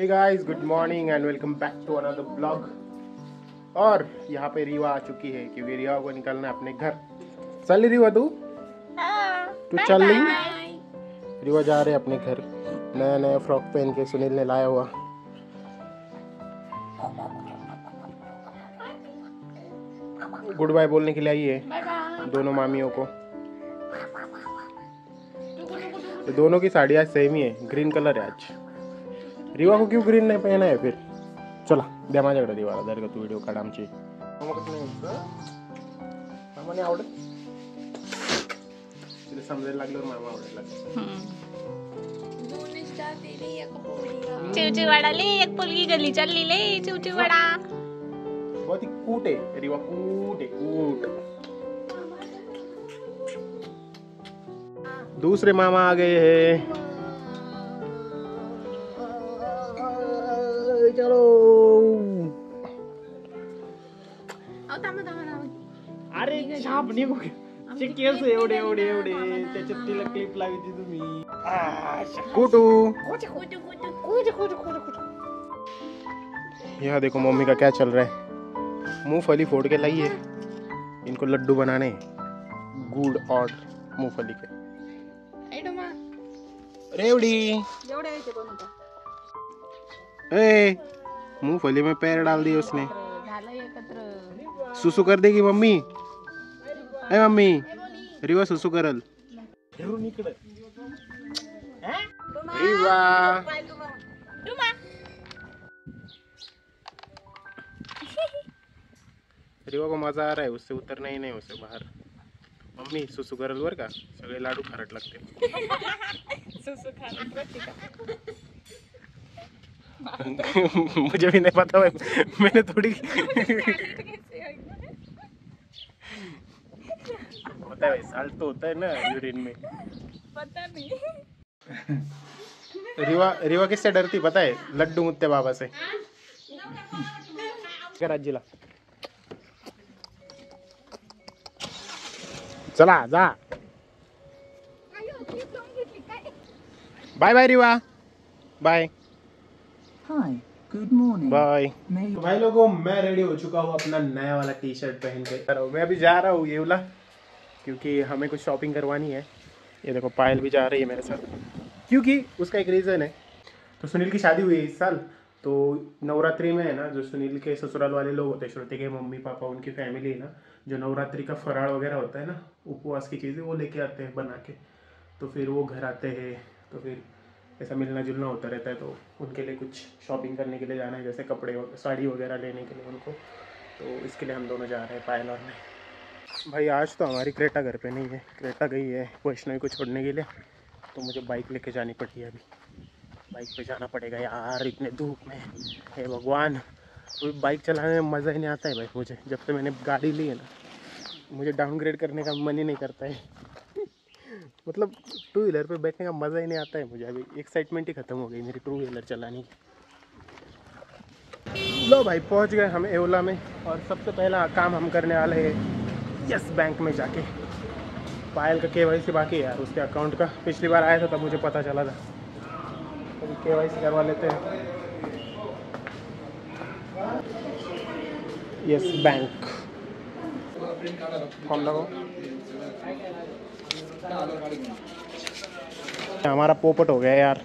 Hey guys, good morning and welcome back to another blog. और यहाँ पे रीवा आ चुकी है क्योंकि रीवा को निकलना है अपने घर। चल रही रीवा, तू चल रही? रीवा जा रहे अपने घर। नया नया फ्रॉक पहन के सुनील ने लाया हुआ। गुड बाय बोलने के लिए आई है दोनों मामियों को। तो दोनों की साड़ी आज सेम ही है, ग्रीन कलर है आज। रीवा को क्यों ग्रीन नहीं पहना है फिर? चला दे माझ्याकडे रीवाला, जर का तू व्हिडिओ काढ आमची। मामाने आवडत तिला समजायला लागलं, मामा आवडला। दोन इष्टा दिली एक पोळी, चिवची वडाली एक पोळी गली चालली ले चिवची वडा। बहुत ही कूट है रीवा, कूट है कूट। दूसरे मामा आ गए हैं। चलो अरे छापणी केस एवढे एवढे एवढे त्याच्यात तिला क्लिप लावायची तुम्ही। कुटू यह देखो मम्मी का क्या चल रहा है। मूंगफली फोड़ के लाई है, इनको लड्डू बनाने, गुड़ और मूंगफली के। रेवड़ी मूंगफली में पैर डाल दिया उसने, सुसु कर देगी मम्मी। ए मम्मी, रीवा सुसु करल। रीवा रीवा को मजा आ रहा है, उससे उतरना ही नहीं उसे बाहर। मम्मी सुसु करल बर का, सगळे लाडू खारट लागते। मुझे भी नहीं पता, मैंने थोड़ी होता है भाई, साल्ट तो होता है ना यूरिन में, पता नहीं। रीवा किससे डरती पता है? लड्डू मुत्ते बाबा से। जिला चला जा। Bye bye Rewa, bye. Hi, good morning, bye. भाई लोगों, मैं रेडी हो चुका हूँ अपना नया वाला टी शर्ट पहन के। मैं अभी जा रहा हूँ येवला क्योंकि हमें कुछ शॉपिंग करवानी है। ये देखो पायल भी जा रही है मेरे साथ क्योंकि उसका एक रीज़न है। तो सुनील की शादी हुई है इस साल, तो नवरात्रि में है ना, जो सुनील के ससुराल वाले लोग होते हैं, श्रुति के मम्मी पापा, उनकी फैमिली है ना, जो नवरात्रि का फराड़ वगैरह होता है ना, उपवास की चीज़ें, वो लेके आते हैं बना के। तो फिर वो घर आते हैं, तो फिर ऐसा मिलना जुलना होता रहता है। तो उनके लिए कुछ शॉपिंग करने के लिए जाना है, जैसे कपड़े साड़ी वगैरह लेने के लिए उनको। तो इसके लिए हम दोनों जा रहे हैं, पायल और मैं। भाई आज तो हमारी क्रेटा घर पे नहीं है, क्रेटा गई है वैष्णवी को छोड़ने के लिए, तो मुझे बाइक लेके जानी पड़ी है। अभी बाइक पे जाना पड़ेगा यार, इतने धूप में, हे भगवान। तो बाइक चलाने में मज़ा ही नहीं आता है भाई मुझे। जब से मैंने गाड़ी ली है ना, मुझे डाउनग्रेड करने का मन ही नहीं करता है। मतलब टू व्हीलर पे बैठने का मज़ा ही नहीं आता है मुझे। अभी एक्साइटमेंट ही खत्म हो गई मेरी टू व्हीलर चलाने की। लो भाई, पहुंच गए हम ओला में, और सबसे पहला काम हम करने वाले हैं यस बैंक में जाके। पायल का KYC बाकी है यार, उसके अकाउंट का। पिछली बार आया था तब मुझे पता चला था। तो KYC करवा लेते हैं यस बैंक। फॉर्म लगाओ। हमारा पोपट हो गया यार,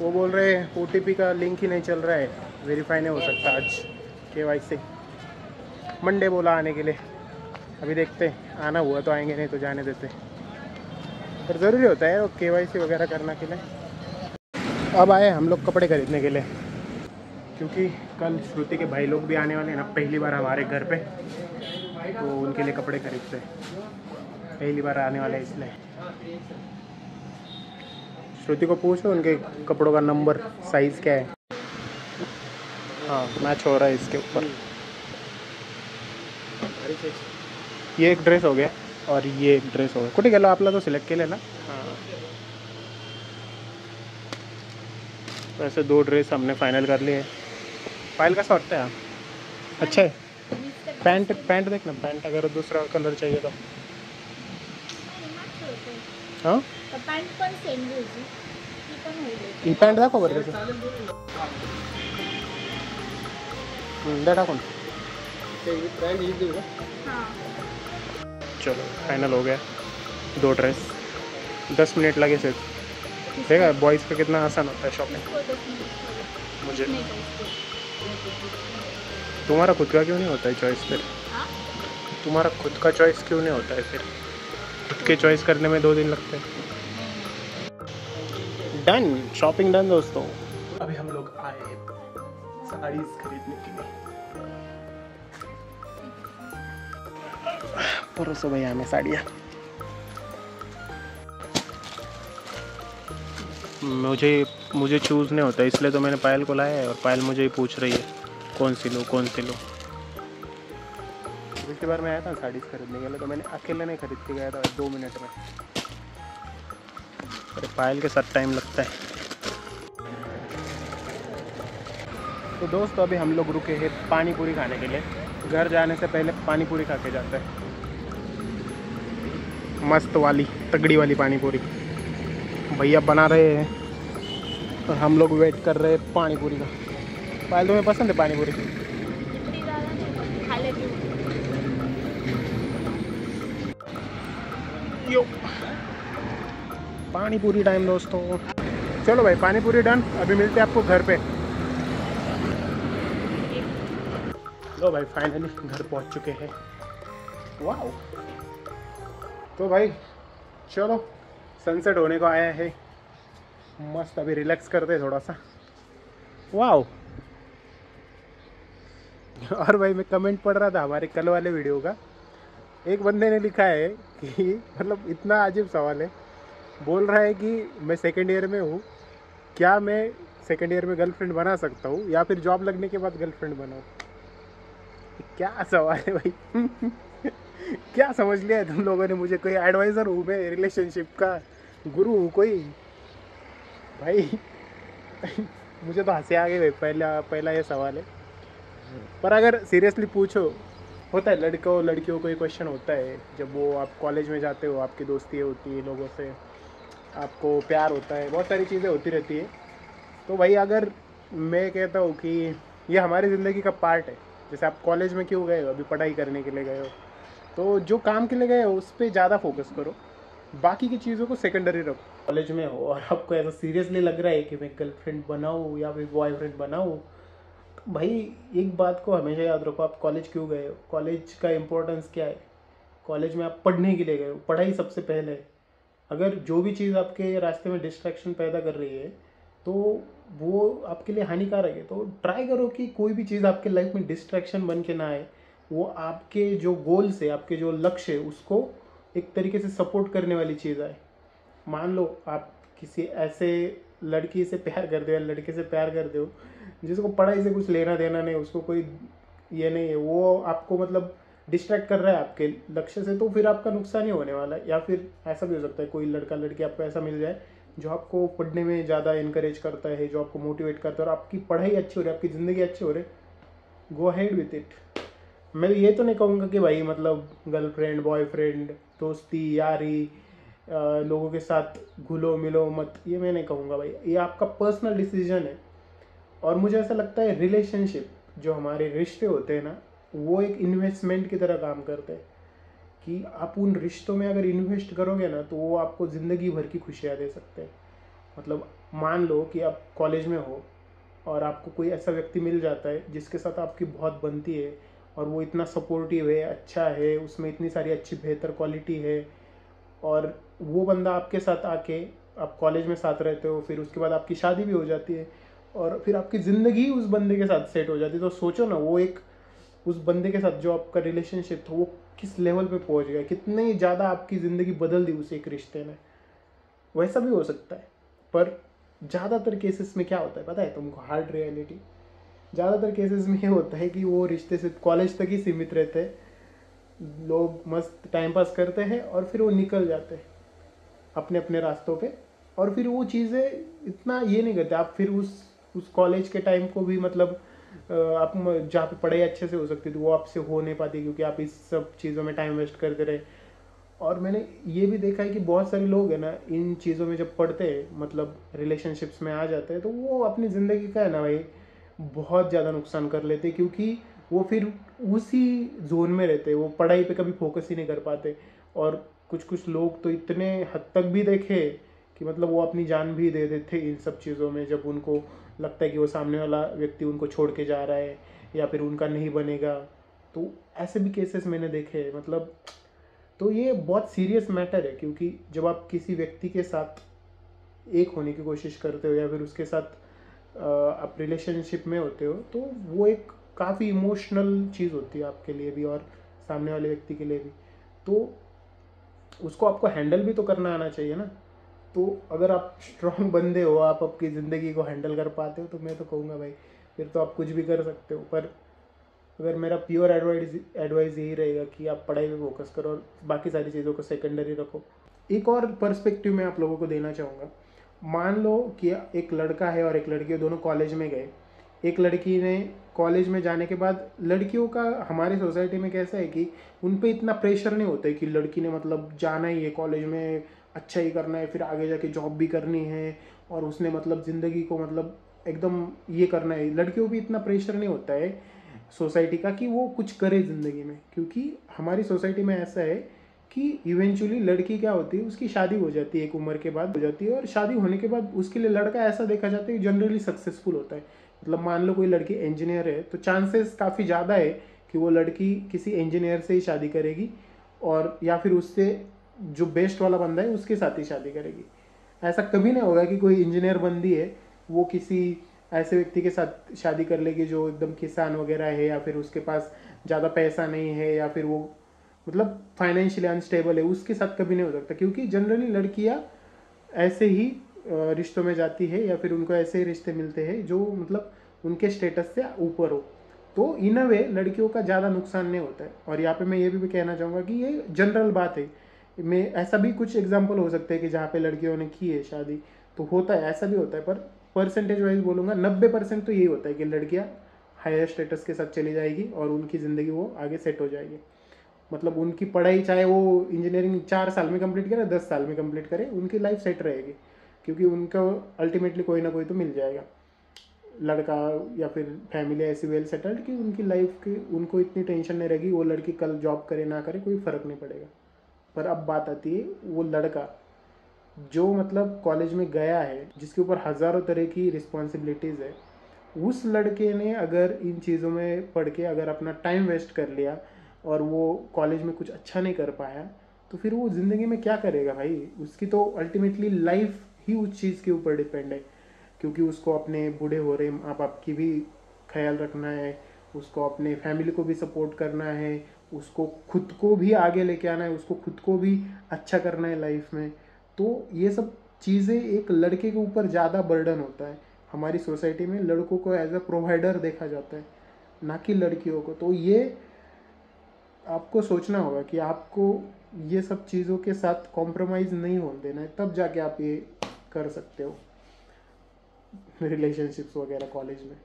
वो बोल रहे OTP का लिंक ही नहीं चल रहा है, वेरीफाई नहीं हो सकता आज। KYC मंडे बोला आने के लिए, अभी देखते हैं, आना हुआ तो आएंगे, नहीं तो जाने देते। पर ज़रूरी होता है वो KYC वगैरह करने के लिए। अब आए हम लोग कपड़े खरीदने के लिए क्योंकि कल श्रुति के भाई लोग भी आने वाले हैं ना, पहली बार हमारे घर पे, तो उनके लिए कपड़े खरीदते हैं। पहली बार आने वाला है इसलिए। श्रुति को पूछो उनके कपड़ों का नंबर, साइज क्या है। हाँ, मैच हो रहा है इसके ऊपर। ये एक ड्रेस हो गया और ये एक ड्रेस हो गया। कुठे गेलो आपला तो सिलेक्ट केले ना। वैसे दो ड्रेस हमने फाइनल कर लिए। फाइल का शॉर्ट है अच्छा है। पैंट पैंट देखना, पैंट अगर दूसरा कलर चाहिए तो। हाँ, पैंट पर सेम होगी। ही पॅन्ट दाखव बरं त्याचं द्या टाकून चलो फाइनल हो गया 2 ड्रेस 10 मिनट लगे सिर्फ देखा बॉयज़ का कितना आसान होता है शॉपिंग मुझे तुम्हारा खुद का क्यों नहीं होता है चॉइस फिर तुम्हारा खुद का चॉइस क्यों नहीं होता है फिर खुद के चॉइस करने में 2 दिन लगते हैं डन शॉपिंग डन दोस्तों अभी हम लोग आए हैं साड़ीज़ खरीदने के लिए परोसो भैया हमें साड़ियाँ मुझे चूज़ नहीं होता इसलिए तो मैंने पायल को लाया है और पायल मुझे ही पूछ रही है कौन सी लो पिछली बार मैं आया था साड़ीज खरीदने के लिए तो मैंने अकेले नहीं खरीद के गया था 2 मिनट में अरे पायल के साथ टाइम लगता है तो दोस्तों अभी हम लोग रुके हैं पानी पूरी खाने के लिए घर जाने से पहले पानी पूरी खा के जाते हैं मस्त वाली तगड़ी वाली पानी पूरी भैया बना रहे हैं और हम लोग वेट कर रहे हैं पानी पूरी का पायल तुम्हें पसंद है पानी पूरी यो पानी पूरी टाइम दोस्तों चलो भाई पानी पूरी डन अभी मिलते हैं आपको घर पे लो भाई फाइनली घर पहुंच चुके हैं वाह तो भाई चलो सनसेट होने को आया है मस्त अभी रिलैक्स करते थोड़ा सा वाओ और भाई मैं कमेंट पढ़ रहा था हमारे कल वाले वीडियो का एक बंदे ने लिखा है कि मतलब इतना अजीब सवाल है बोल रहा है कि मैं सेकंड ईयर में हूँ क्या मैं सेकंड ईयर में गर्लफ्रेंड बना सकता हूँ या फिर जॉब लगने के बाद गर्लफ्रेंड बनाऊँ क्या सवाल है भाई क्या समझ लिया है तुम लोगों ने मुझे कोई एडवाइज़र हूँ मैं रिलेशनशिप का गुरु हूँ कोई भाई मुझे तो हंसे आ गए भाई पहला ये सवाल है पर अगर सीरियसली पूछो होता है लड़कों लड़कियों को ये क्वेश्चन होता है जब वो आप कॉलेज में जाते हो आपकी दोस्ती होती है लोगों से आपको प्यार होता है बहुत सारी चीज़ें होती रहती है तो भाई अगर मैं कहता हूँ कि ये हमारी ज़िंदगी का पार्ट है जैसे आप कॉलेज में क्यों गए हो अभी पढ़ाई करने के लिए गए हो तो जो काम के लिए गए हो उस पर ज़्यादा फोकस करो बाकी की चीज़ों को सेकेंडरी रखो कॉलेज में हो और आपको ऐसा सीरियसली लग रहा है कि मैं गर्लफ्रेंड बनाऊँ या फिर बॉयफ्रेंड बनाऊँ तो भाई एक बात को हमेशा याद रखो आप कॉलेज क्यों गए हो कॉलेज का इम्पोर्टेंस क्या है कॉलेज में आप पढ़ने के लिए गए हो पढ़ाई सबसे पहले है अगर जो भी चीज़ आपके रास्ते में डिस्ट्रैक्शन पैदा कर रही है तो वो आपके लिए हानिकारक है तो ट्राई करो कि कोई भी चीज़ आपके लाइफ में डिस्ट्रैक्शन बन के ना आए वो आपके जो गोल्स है आपके जो लक्ष्य है उसको एक तरीके से सपोर्ट करने वाली चीज़ आए मान लो आप किसी ऐसे लड़की से प्यार कर दो या लड़के से प्यार कर दो जिसको पढ़ाई से कुछ लेना देना नहीं उसको कोई ये नहीं है वो आपको मतलब डिस्ट्रैक्ट कर रहा है आपके लक्ष्य से तो फिर आपका नुकसान ही होने वाला है या फिर ऐसा भी हो सकता है कोई लड़का लड़की आपको ऐसा मिल जाए जो आपको पढ़ने में ज़्यादा इनकरेज करता है जो आपको मोटिवेट करता है और आपकी पढ़ाई अच्छी हो रही है आपकी ज़िंदगी अच्छी हो रही है गो अहेड विथ इट मैं ये तो नहीं कहूँगा कि भाई मतलब गर्लफ्रेंड बॉयफ्रेंड दोस्ती यारी लोगों के साथ घुलो मिलो मत ये मैं नहीं कहूँगा भाई ये आपका पर्सनल डिसीजन है और मुझे ऐसा लगता है रिलेशनशिप जो हमारे रिश्ते होते हैं ना वो एक इन्वेस्टमेंट की तरह काम करते हैं कि आप उन रिश्तों में अगर इन्वेस्ट करोगे ना तो वो आपको ज़िंदगी भर की खुशियाँ दे सकते हैं मतलब मान लो कि आप कॉलेज में हो और आपको कोई ऐसा व्यक्ति मिल जाता है जिसके साथ आपकी बहुत बनती है और वो इतना सपोर्टिव है अच्छा है उसमें इतनी सारी अच्छी बेहतर क्वालिटी है और वो बंदा आपके साथ आके आप कॉलेज में साथ रहते हो फिर उसके बाद आपकी शादी भी हो जाती है और फिर आपकी ज़िंदगी उस बंदे के साथ सेट हो जाती है तो सोचो ना वो एक उस बंदे के साथ जो आपका रिलेशनशिप था वो किस लेवल पे पहुंच गया कितने ज़्यादा आपकी ज़िंदगी बदल दी उस एक रिश्ते ने वैसा भी हो सकता है पर ज़्यादातर केसेस में क्या होता है पता है तुमको हार्ड रियलिटी ज़्यादातर केसेस में ये होता है कि वो रिश्ते सिर्फ कॉलेज तक ही सीमित रहते हैं लोग मस्त टाइम पास करते हैं और फिर वो निकल जाते हैं अपने अपने रास्तों पे और फिर वो चीज़ें इतना ये नहीं करते आप फिर उस कॉलेज के टाइम को भी मतलब आप जहाँ पे पढ़ाई अच्छे से हो सकती थी वो आपसे हो नहीं पाती क्योंकि आप इस सब चीज़ों में टाइम वेस्ट करते रहे और मैंने ये भी देखा है कि बहुत सारे लोग है ना इन चीज़ों में जब पढ़ते हैं, मतलब रिलेशनशिप्स में आ जाते हैं, तो वो अपनी ज़िंदगी का है ना भाई बहुत ज़्यादा नुकसान कर लेते, क्योंकि वो फिर उसी जोन में रहते, वो पढ़ाई पे कभी फोकस ही नहीं कर पाते। और कुछ कुछ लोग तो इतने हद तक भी देखे कि मतलब वो अपनी जान भी दे देते इन सब चीज़ों में, जब उनको लगता है कि वो सामने वाला व्यक्ति उनको छोड़ के जा रहा है या फिर उनका नहीं बनेगा, तो ऐसे भी केसेस मैंने देखे। मतलब तो ये बहुत सीरियस मैटर है, क्योंकि जब आप किसी व्यक्ति के साथ एक होने की कोशिश करते हो या फिर उसके साथ आप रिलेशनशिप में होते हो, तो वो एक काफ़ी इमोशनल चीज़ होती है आपके लिए भी और सामने वाले व्यक्ति के लिए भी, तो उसको आपको हैंडल भी तो करना आना चाहिए ना। तो अगर आप स्ट्रॉन्ग बंदे हो, आप अपनी ज़िंदगी को हैंडल कर पाते हो, तो मैं तो कहूँगा भाई फिर तो आप कुछ भी कर सकते हो। पर अगर मेरा प्योर एडवाइस यही रहेगा कि आप पढ़ाई पे फोकस करो और बाकी सारी चीज़ों को सेकेंडरी रखो। एक और पर्सपेक्टिव मैं आप लोगों को देना चाहूँगा। मान लो कि एक लड़का है और एक लड़की, दोनों कॉलेज में गए। एक लड़की ने कॉलेज में जाने के बाद, लड़कियों का हमारे सोसाइटी में कैसा है कि उन पे इतना प्रेशर नहीं होता है कि लड़की ने मतलब जाना ही है कॉलेज में, अच्छा ही करना है, फिर आगे जाके जॉब भी करनी है और उसने मतलब ज़िंदगी को मतलब एकदम ये करना है। लड़कियों भी इतना प्रेशर नहीं होता है सोसाइटी का कि वो कुछ करे ज़िंदगी में, क्योंकि हमारी सोसाइटी में ऐसा है कि इवेंचुअली लड़की क्या होती है, उसकी शादी हो जाती है एक उम्र के बाद हो जाती है, और शादी होने के बाद उसके लिए लड़का ऐसा देखा जाता है जनरली सक्सेसफुल होता है। मतलब मान लो कोई लड़की इंजीनियर है तो चांसेस काफ़ी ज़्यादा है कि वो लड़की किसी इंजीनियर से ही शादी करेगी और या फिर उससे जो बेस्ट वाला बंदा है उसके साथ ही शादी करेगी। ऐसा कभी नहीं होगा कि कोई इंजीनियर बंदी है वो किसी ऐसे व्यक्ति के साथ शादी कर लेगी जो एकदम किसान वगैरह है या फिर उसके पास ज़्यादा पैसा नहीं है या फिर वो मतलब फाइनेंशियली अनस्टेबल है, उसके साथ कभी नहीं हो सकता। क्योंकि जनरली लड़कियाँ ऐसे ही रिश्तों में जाती है या फिर उनको ऐसे ही रिश्ते मिलते हैं जो मतलब उनके स्टेटस से ऊपर हो, तो इन अ वे लड़कियों का ज़्यादा नुकसान नहीं होता है। और यहाँ पे मैं ये भी कहना चाहूँगा कि ये जनरल बात है, मैं ऐसा भी कुछ एग्जांपल हो सकते हैं कि जहाँ पे लड़कियों ने की है शादी, तो होता है, ऐसा भी होता है। पर परसेंटेज वाइज बोलूँगा 90% तो यही होता है कि लड़कियाँ हायर स्टेटस के साथ चली जाएगी और उनकी ज़िंदगी वो आगे सेट हो जाएगी। मतलब उनकी पढ़ाई चाहे वो इंजीनियरिंग 4 साल में कंप्लीट करे, 10 साल में कंप्लीट करे, उनकी लाइफ सेट रहेगी, क्योंकि उनको अल्टीमेटली कोई ना कोई तो मिल जाएगा लड़का या फिर फैमिली ऐसी वेल सेटल्ड कि उनकी लाइफ की उनको इतनी टेंशन नहीं रहेगी। वो लड़की कल जॉब करे ना करे कोई फ़र्क नहीं पड़ेगा। पर अब बात आती है वो लड़का जो मतलब कॉलेज में गया है, जिसके ऊपर हज़ारों तरह की रिस्पॉन्सिबिलिटीज़ है, उस लड़के ने अगर इन चीज़ों में पढ़ के अगर अपना टाइम वेस्ट कर लिया और वो कॉलेज में कुछ अच्छा नहीं कर पाया, तो फिर वो ज़िंदगी में क्या करेगा भाई। उसकी तो अल्टीमेटली लाइफ ही उस चीज़ के ऊपर डिपेंड है, क्योंकि उसको अपने बूढ़े हो रहे माँ बाप की भी ख्याल रखना है, उसको अपने फैमिली को भी सपोर्ट करना है, उसको खुद को भी आगे लेके आना है, उसको खुद को भी अच्छा करना है लाइफ में। तो ये सब चीज़ें एक लड़के के ऊपर ज़्यादा बर्डन होता है। हमारी सोसाइटी में लड़कों को एज अ प्रोवाइडर देखा जाता है, ना कि लड़कियों को। तो ये आपको सोचना होगा कि आपको ये सब चीज़ों के साथ कॉम्प्रोमाइज़ नहीं होने देना है, तब जाके आप ये कर सकते हो रिलेशनशिप्स वगैरह कॉलेज में।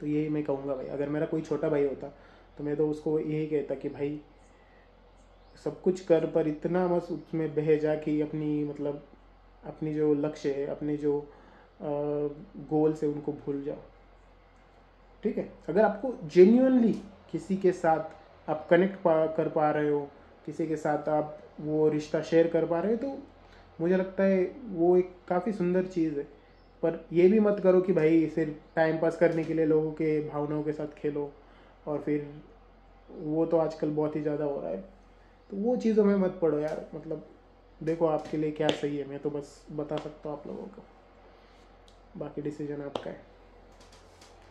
तो यही मैं कहूँगा भाई। अगर मेरा कोई छोटा भाई होता तो मैं तो उसको यही कहता कि भाई सब कुछ कर, पर इतना बस उसमें बह जा कि अपनी मतलब अपनी जो लक्ष्य है, अपने जो गोल्स है, उनको भूल जाओ। ठीक है, अगर आपको जेन्युइनली किसी के साथ आप कनेक्ट कर पा रहे हो, किसी के साथ आप वो रिश्ता शेयर कर पा रहे हो, तो मुझे लगता है वो एक काफ़ी सुंदर चीज़ है। पर ये भी मत करो कि भाई सिर्फ टाइम पास करने के लिए लोगों के भावनाओं के साथ खेलो, और फिर वो तो आजकल बहुत ही ज़्यादा हो रहा है, तो वो चीज़ों में मत पड़ो यार। मतलब देखो आपके लिए क्या सही है, मैं तो बस बता सकता हूँ आप लोगों को, बाकी डिसीजन आपका है।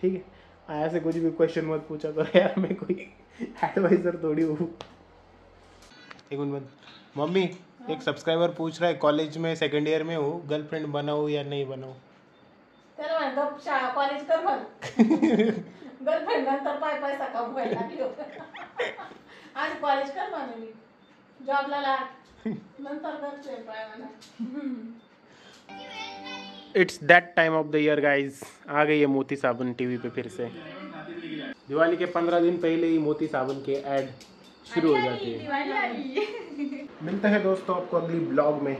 ठीक है, ऐसे कुछ भी क्वेश्चन मत पूछा करो यार, मैं कोई एडवाइज़र थोड़ी हूँ। एक मिनट मम्मी, एक सब्सक्राइबर पूछ रहा है, कॉलेज में सेकंड ईयर में हो, गर्लफ्रेंड बनाऊं या नहीं बनाऊं? कॉलेज कर मन गर्लफ्रेंड नंतर पाय पैसा कमवायला लागली होता। आज कॉलेज कर मन, मी जॉबला लाग नंतर करते पाय म्हणा। It's that time of the year guys, आ गई है मोती साबुन टीवी पे फिर से। दिवाली के 15 दिन पहले ही मोती साबुन के ऐड शुरू हो जाती है। मिलते हैं दोस्तों आपको अगली ब्लॉग में।